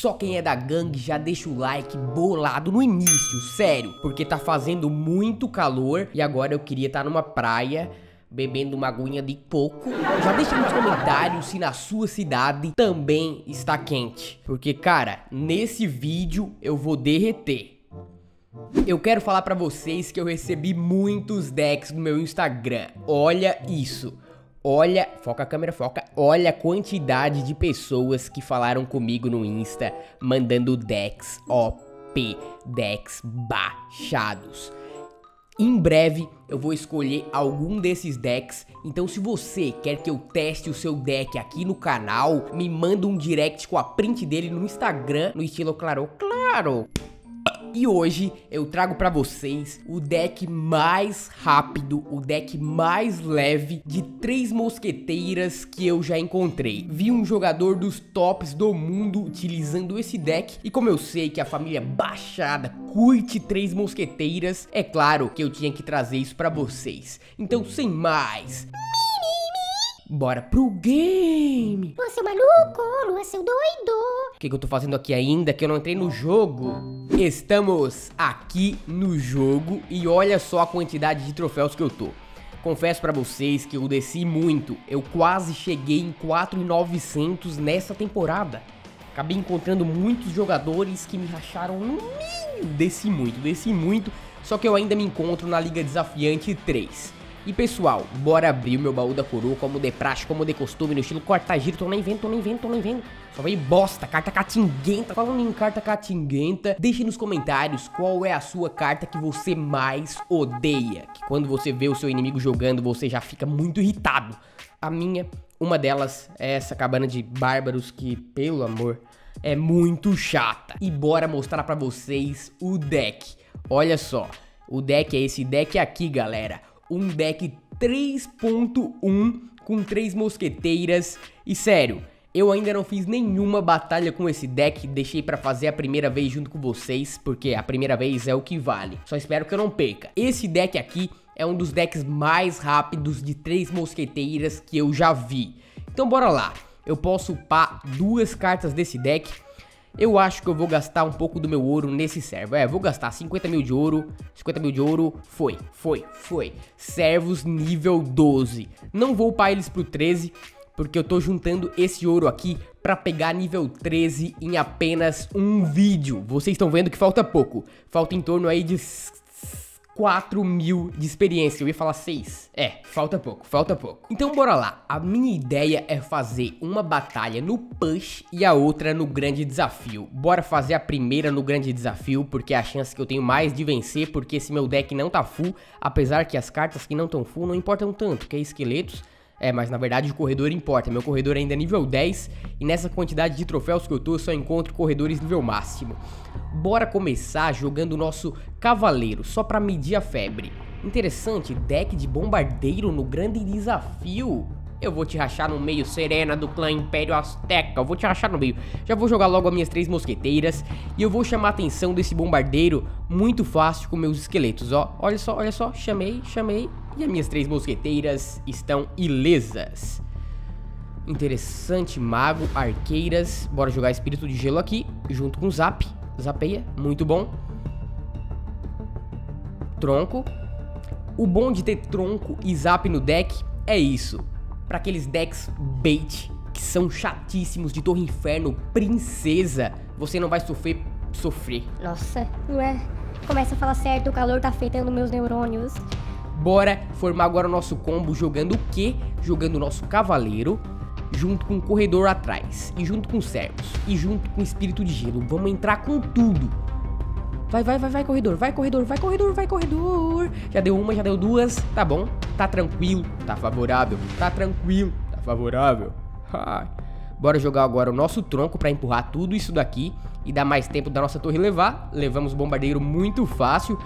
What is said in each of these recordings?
Só quem é da gangue já deixa o like bolado no início, sério, porque tá fazendo muito calor e agora eu queria estar numa praia bebendo uma aguinha de coco. Já deixa nos comentários se na sua cidade também está quente, porque, cara, nesse vídeo eu vou derreter. Eu quero falar pra vocês que eu recebi muitos decks no meu Instagram. Olha isso. Olha, foca a câmera, foca. Olha a quantidade de pessoas que falaram comigo no Insta, mandando decks OP, decks baixados. Em breve eu vou escolher algum desses decks, então se você quer que eu teste o seu deck aqui no canal, me manda um direct com a print dele no Instagram, no estilo claro. E hoje eu trago pra vocês o deck mais rápido, o deck mais leve de 3 mosqueteiras que eu já encontrei. Vi um jogador dos tops do mundo utilizando esse deck, e como eu sei que a família baixada curte 3 mosqueteiras, é claro que eu tinha que trazer isso pra vocês. Então, sem mais, bora pro game! Ô, seu maluco, não é seu doido! O que eu tô fazendo aqui ainda que eu não entrei no jogo? Estamos aqui no jogo e olha só a quantidade de troféus que eu tô. Confesso pra vocês que eu desci muito, eu quase cheguei em 4.900 nessa temporada. Acabei encontrando muitos jogadores que me racharam no meio. Desci muito, só que eu ainda me encontro na Liga Desafiante 3. E pessoal, bora abrir o meu baú da coroa como de praxe, como de costume, no estilo corta giro. Tô nem vendo. Só veio bosta, carta catinguenta. Falando em carta catinguenta, deixe nos comentários qual é a sua carta que você mais odeia, que quando você vê o seu inimigo jogando, você já fica muito irritado. A minha, uma delas, é essa cabana de bárbaros que, pelo amor, é muito chata. E bora mostrar pra vocês o deck. Olha só, o deck é esse deck aqui, galera. Um deck 3.1 com 3 mosqueteiras. E sério, eu ainda não fiz nenhuma batalha com esse deck. Deixei pra fazer a primeira vez junto com vocês, porque a primeira vez é o que vale. Só espero que eu não perca. Esse deck aqui é um dos decks mais rápidos de 3 mosqueteiras que eu já vi. Então bora lá. Eu posso upar 2 cartas desse deck. Eu acho que eu vou gastar um pouco do meu ouro nesse servo. É, vou gastar 50 mil de ouro. Foi. Servos nível 12. Não vou upar eles pro 13, porque eu tô juntando esse ouro aqui pra pegar nível 13 em apenas um vídeo. Vocês estão vendo que falta pouco. Falta em torno aí de 4 mil de experiência. Eu ia falar 6. É, falta pouco. Então bora lá. A minha ideia é fazer uma batalha no push e a outra no grande desafio. Bora fazer a primeira no grande desafio, porque é a chance que eu tenho mais de vencer, porque esse meu deck não tá full, apesar que as cartas que não estão full não importam tanto, que é esqueletos. É, mas na verdade o corredor importa. Meu corredor ainda é nível 10 e nessa quantidade de troféus que eu tô, eu só encontro corredores nível máximo. Bora começar jogando o nosso cavaleiro, só pra medir a febre. Interessante, deck de bombardeiro no grande desafio. Eu vou te rachar no meio, Serena do clã Império Azteca. Eu vou te rachar no meio. Já vou jogar logo as minhas 3 mosqueteiras e eu vou chamar a atenção desse bombardeiro muito fácil com meus esqueletos, ó. Olha só, chamei. E as minhas 3 mosqueteiras estão ilesas. Interessante, mago, arqueiras. Bora jogar espírito de gelo aqui, junto com o zap. Zapeia, muito bom. Tronco. O bom de ter tronco e zap no deck é isso. Pra aqueles decks bait, que são chatíssimos, de torre inferno, princesa, você não vai sofrer. Nossa, ué, começa a falar certo, o calor tá afetando meus neurônios. Bora formar agora o nosso combo jogando o quê? Jogando o nosso cavaleiro, junto com o corredor atrás, e junto com os servos, e junto com o espírito de gelo. Vamos entrar com tudo. Vai, corredor. Já deu uma, já deu duas. Tá bom, tá tranquilo, tá favorável. Bora jogar agora o nosso tronco pra empurrar tudo isso daqui e dar mais tempo da nossa torre levar. Levamos o bombardeiro muito fácil.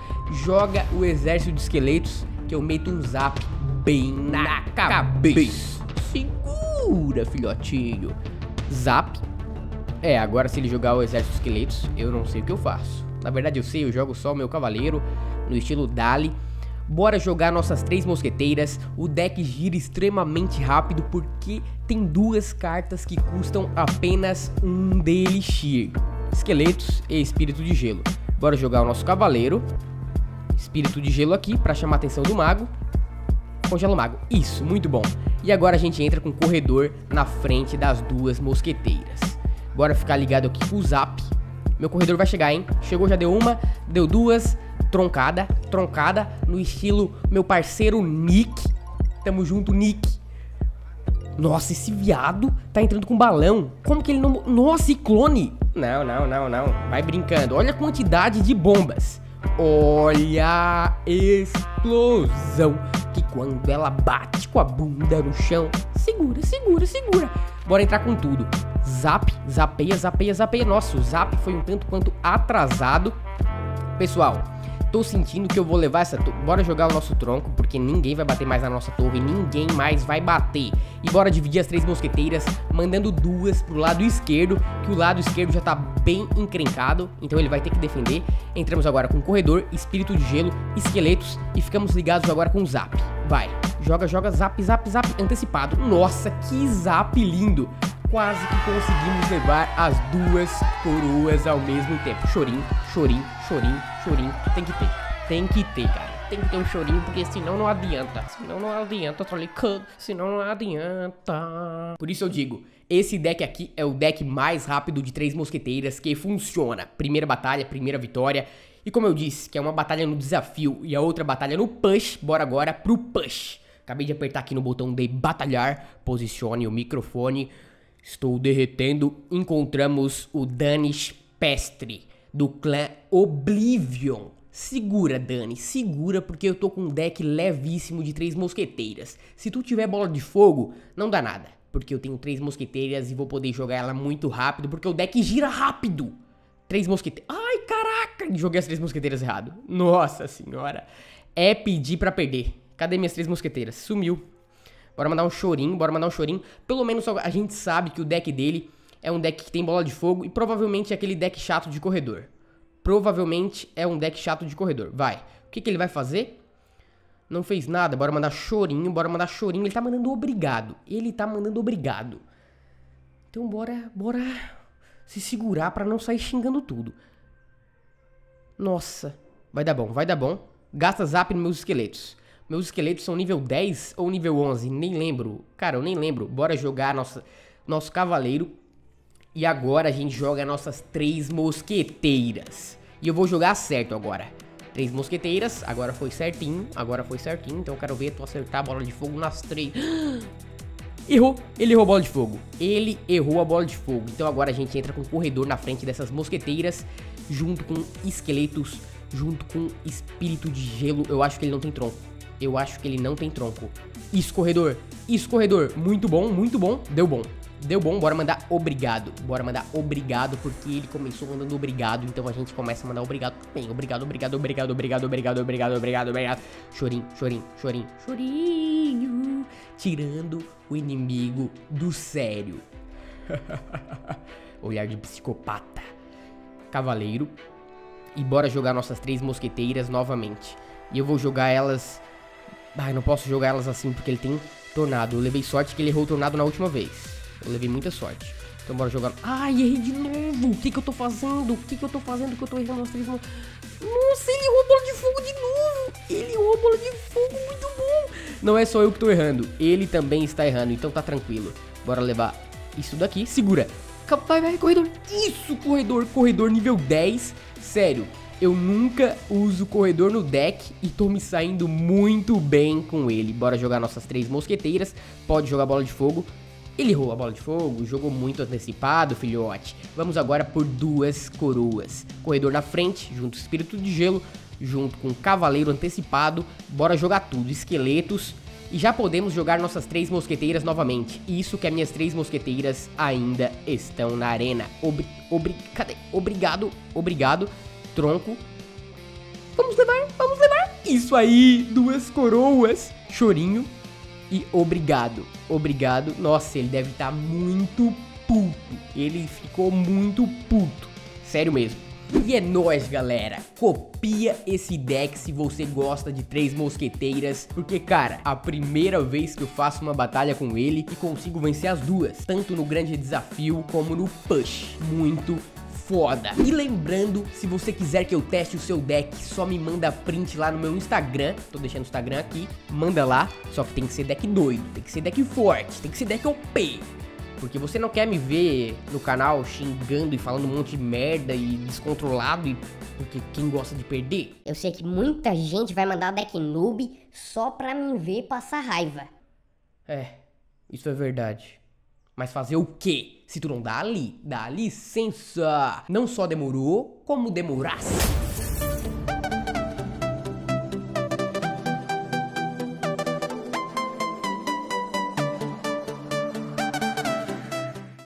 Joga o exército de esqueletos, que eu meto um zap bem na cabeça. Segura, filhotinho. Zap. É, agora se ele jogar o exército de esqueletos, eu não sei o que eu faço. Na verdade eu sei, eu jogo só o meu cavaleiro no estilo Dali. Bora jogar nossas 3 mosqueteiras. O deck gira extremamente rápido porque tem 2 cartas que custam apenas 1 de elixir. esqueletos e espírito de gelo. Bora jogar o nosso cavaleiro. Espírito de gelo aqui pra chamar a atenção do mago. Congela o mago. Isso, muito bom. E agora a gente entra com o corredor na frente das duas mosqueteiras. Bora ficar ligado aqui com o zap. Meu corredor vai chegar, hein? Chegou, já deu uma, deu duas. Troncada, troncada no estilo meu parceiro Nick. Tamo junto, Nick. Nossa, esse viado tá entrando com balão. Como que ele não... Nossa, e clone? Não, não, não, não. Vai brincando. Olha a quantidade de bombas. Olha a explosão. Que quando ela bate com a bunda no chão... Segura, segura, segura. Bora entrar com tudo. Zap, zapeia, zapeia, zapeia. Nossa, o zap foi um tanto quanto atrasado. Pessoal, tô sentindo que eu vou levar essa... Bora jogar o nosso tronco, porque ninguém vai bater mais na nossa torre. Ninguém mais vai bater. E bora dividir as três mosqueteiras, mandando duas pro lado esquerdo, que o lado esquerdo já tá bem encrencado, então ele vai ter que defender. Entramos agora com corredor, espírito de gelo, esqueletos, e ficamos ligados agora com o zap. Vai, joga, joga, zap, zap, zap, antecipado. Nossa, que zap lindo. Quase que conseguimos levar as duas coroas ao mesmo tempo. Chorinho, chorinho, chorinho, chorinho. Tem que ter, cara. Tem que ter um chorinho, porque senão não adianta. Senão não adianta, trolley cut. Senão não adianta. Por isso eu digo, esse deck aqui é o deck mais rápido de três mosqueteiras que funciona. Primeira batalha, primeira vitória. E como eu disse, que é uma batalha no desafio e a outra batalha no push. Bora agora pro push. Acabei de apertar aqui no botão de batalhar. Posicione o microfone. Estou derretendo. Encontramos o Danish Pastry do clã Oblivion. Segura, Dani, segura, porque eu tô com um deck levíssimo de três mosqueteiras. Se tu tiver bola de fogo, não dá nada, porque eu tenho três mosqueteiras e vou poder jogar ela muito rápido, porque o deck gira rápido. Três mosqueteiras. Ai, caraca, joguei as três mosqueteiras errado. Nossa senhora. É pedir pra perder. Cadê minhas três mosqueteiras? Sumiu. Bora mandar um chorinho, bora mandar um chorinho. Pelo menos a gente sabe que o deck dele é um deck que tem bola de fogo. E provavelmente é aquele deck chato de corredor. Provavelmente é um deck chato de corredor. Vai, o que, que ele vai fazer? Não fez nada, bora mandar chorinho, bora mandar chorinho. Ele tá mandando obrigado, ele tá mandando obrigado. Então bora, bora se segurar pra não sair xingando tudo. Nossa, vai dar bom, vai dar bom. Gasta zap nos meus esqueletos. Meus esqueletos são nível 10 ou nível 11? Nem lembro. Cara, eu nem lembro. Bora jogar nosso cavaleiro. E agora a gente joga nossas três mosqueteiras. E eu vou jogar certo agora. Três mosqueteiras. Agora foi certinho. Agora foi certinho. Então eu quero ver tu acertar a bola de fogo nas três. Errou. Ele errou a bola de fogo. Ele errou a bola de fogo. Então agora a gente entra com o corredor na frente dessas mosqueteiras. Junto com esqueletos. Junto com espírito de gelo. Eu acho que ele não tem tronco. Eu acho que ele não tem tronco. Escorredor, escorredor. Muito bom, muito bom. Deu bom. Deu bom, bora mandar obrigado. Bora mandar obrigado, porque ele começou mandando obrigado. Então a gente começa a mandar obrigado também. Obrigado, obrigado, obrigado, obrigado, obrigado, obrigado, obrigado, obrigado. Chorinho, chorinho, chorinho, chorinho. Tirando o inimigo do sério. Olhar de psicopata. Cavaleiro. E bora jogar nossas três mosqueteiras novamente. E eu vou jogar elas... Ah, não posso jogar elas assim porque ele tem tornado. Eu levei sorte que ele errou o tornado na última vez. Eu levei muita sorte. Então bora jogar... Ai, errei de novo. O que que eu tô fazendo? O que que eu tô fazendo que eu tô errando as três mãos? Nossa, ele errou a bola de fogo de novo. Ele errou a bola de fogo, muito bom. Não é só eu que tô errando. Ele também está errando, então tá tranquilo. Bora levar isso daqui. Segura. Vai, vai, corredor. Isso, corredor. Corredor nível 10. Sério. Eu nunca uso corredor no deck e tô me saindo muito bem com ele. Bora jogar nossas três mosqueteiras. Pode jogar bola de fogo. Ele errou a bola de fogo, jogou muito antecipado, filhote. Vamos agora por duas coroas. Corredor na frente, junto com espírito de gelo, junto com cavaleiro antecipado. Bora jogar tudo, esqueletos. E já podemos jogar nossas três mosqueteiras novamente. Isso que as minhas três mosqueteiras ainda estão na arena. Cadê? Obrigado, obrigado. Tronco. Vamos levar, vamos levar. Isso aí, duas coroas. Chorinho e obrigado. Obrigado. Nossa, ele deve estar muito puto. Ele ficou muito puto. Sério mesmo. E é nóis, galera. Copia esse deck se você gosta de três mosqueteiras. Porque, cara, a primeira vez que eu faço uma batalha com ele e consigo vencer as duas. Tanto no grande desafio como no push. Muito foda. E lembrando, se você quiser que eu teste o seu deck, só me manda print lá no meu Instagram. Tô deixando o Instagram aqui, manda lá. Só que tem que ser deck doido, tem que ser deck forte, tem que ser deck OP. Porque você não quer me ver no canal xingando e falando um monte de merda e descontrolado, e porque quem gosta de perder? Eu sei que muita gente vai mandar deck noob só pra me ver passar raiva. É, isso é verdade. Mas fazer o quê? Se tu não dá ali, dá licença. Não só demorou, como demorasse.